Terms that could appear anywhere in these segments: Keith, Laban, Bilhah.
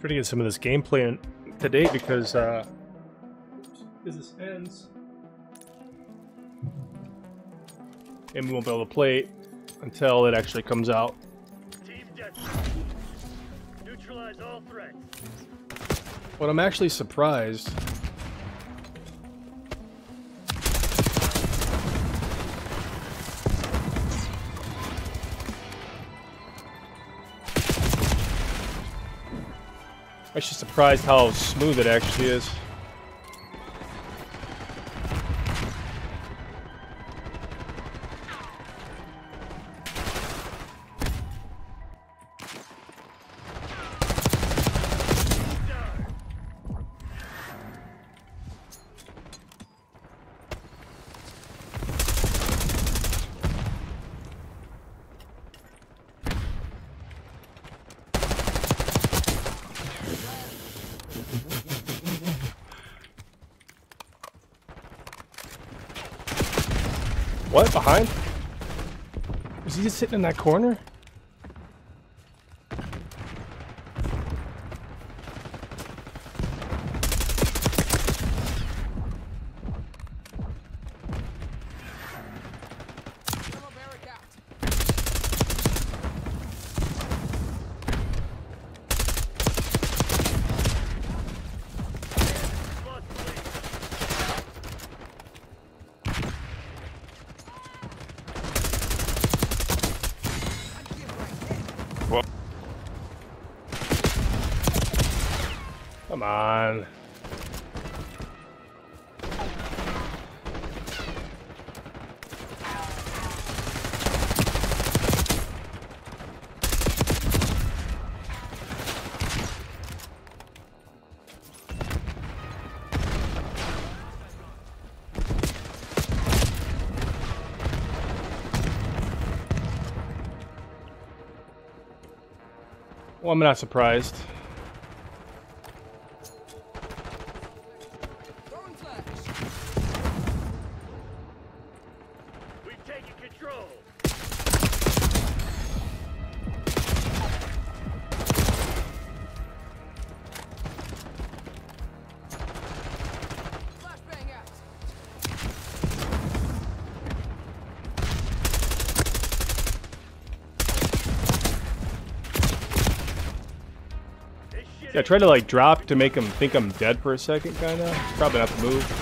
Try to get some of this gameplay in today because this ends and we won't be able to play it until it actually comes out. Team Deathmatch. Neutralize all threats. But I'm actually surprised. I'm actually surprised how smooth it actually is. What? Behind? Is he just sitting in that corner? Come on. Well, I'm not surprised. Yeah, I tried to like drop to make him think I'm dead for a second, kinda. Probably not the move.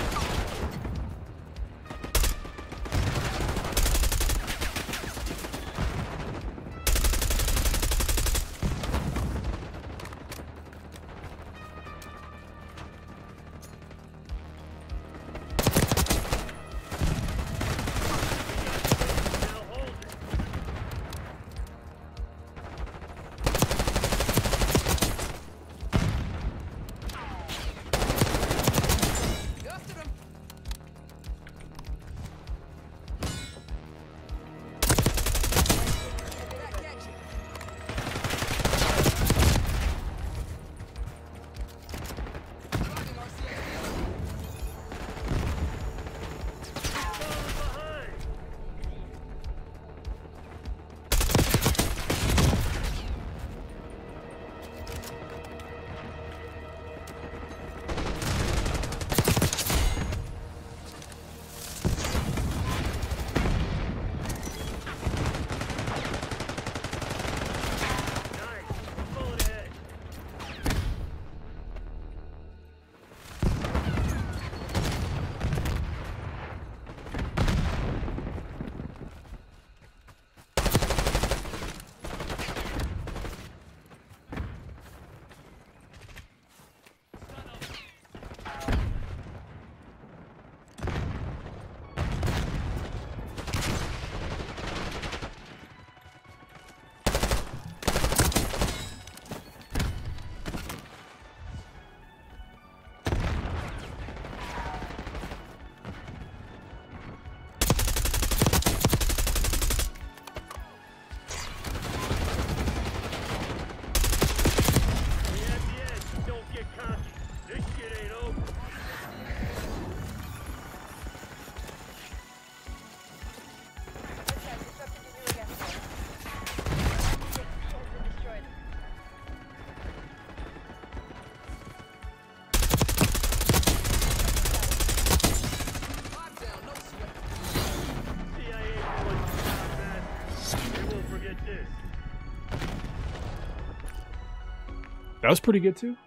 That was pretty good too. I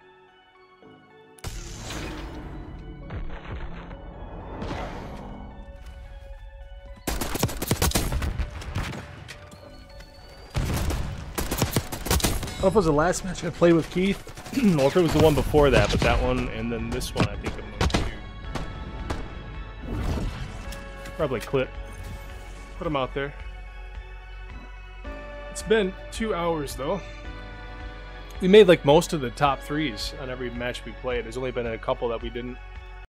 don't know if it was the last match I played with Keith, or if it was the one before that, but that one and then this one I think I'm going to do. Probably clip. Put them out there. It's been 2 hours though. We made like most of the top 3s on every match we played. There's only been a couple that we didn't.